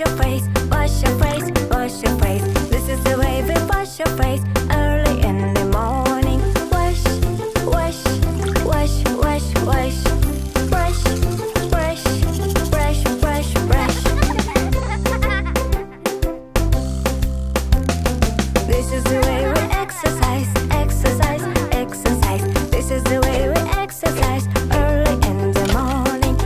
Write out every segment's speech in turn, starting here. your face, wash your face, wash your face. This is the way we wash your face early in the morning. Wash, wash, wash, wash, wash. Brush, brush, brush, brush, brush. This is the way we exercise, exercise, exercise. This is the way we exercise early in the morning.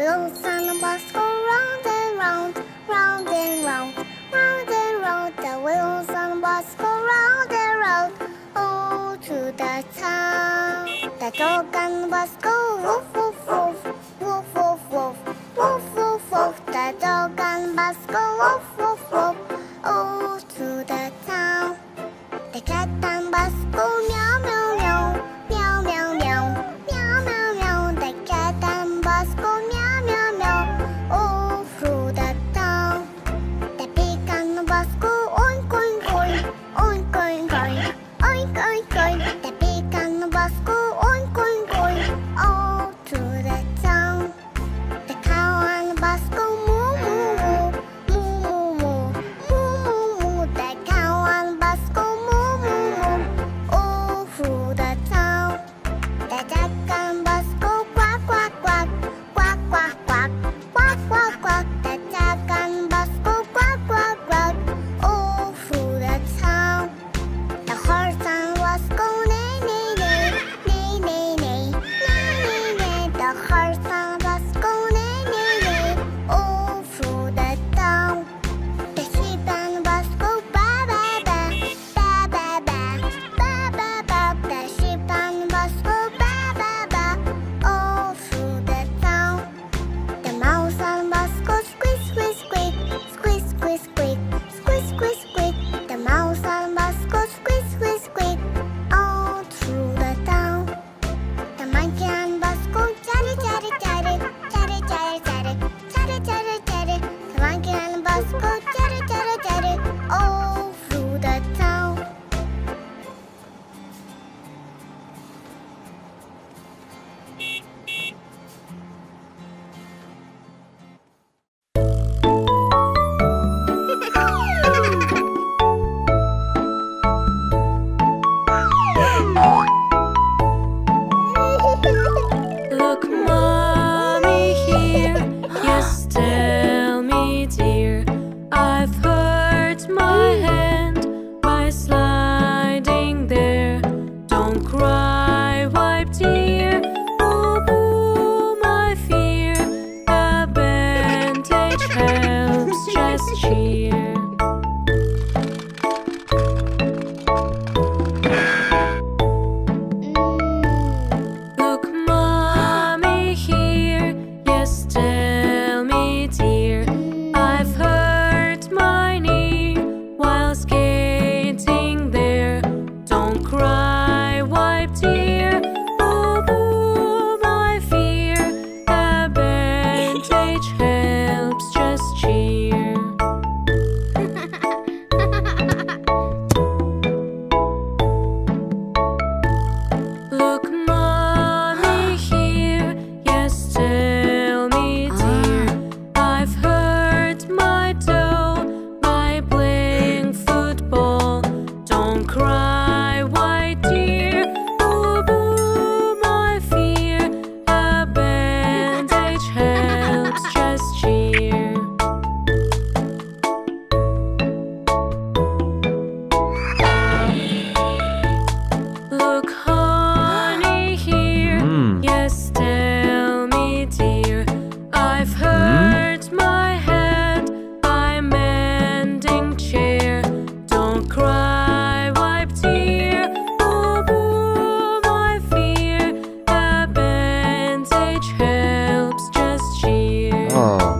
little son was go round and round, round and round, round and round. The little son was go round and round, all to the town. The dog and was go woof woof woof, woof woof woof, woof woof woof. The dog and was go woof woof woof, all to the town. The cat and was go meow meow meow, meow meow meow, meow meow meow. The cat and was go meow meow meow, all through the town. The pig and was go oink oink oink, oink oink oink, oink oink oink. The pig and was go oink oink oink, all through the town. The cow and was go moo moo moo, moo moo moo, moo moo moo. The cow and was go moo moo moo, all through the town. The duck and was go quack quack quack, quack quack quack, quack quack quack. The duck and was go quack quack quack, all through the town. The horse and was go neigh neigh neigh, neigh neigh neigh, neigh neigh neigh. The horse and was go neigh neigh neigh, all through the town. The sheep and was go ba ba ba, ba ba ba, ba ba ba. The sheep and was go ba ba ba, all through the town. The mouse and was go squeak squeak squeak, squeak squeak squeak, squeak squeak squeak. The mouse and was go squeak squeak squeak, all through the town. The monkey and was go chatty chatty chatty, chatty chatty chatty, chatty chatty chatty. The monkey and was go chatty chatty chatty, all through the town. Look, Mommy here. Yes, tell me, dear. I've hurt my hand by sliding there. Don't cry, wipe tear. Oh, boo, my fear. A bandage helps, just cheer. Look, Mommy here. Yes, tell me, dear. I've hurt my knee while skating there. Don't cry, wipe tear. Oh, boo, my fear. A bandage helps, just cheer. Look, Mommy here. Yes, tell me, dear. I've hurt my toe by playing football. Don't cry, white dear. Oh, boo, my fear. A bandage helps, just cheer. Look, honey, here. Yes, tell me, dear. I've hurt my hand by mending chair. Don't cry, wipe tear. Oh, boo, my fear. A bandage helps, just cheer. Oh.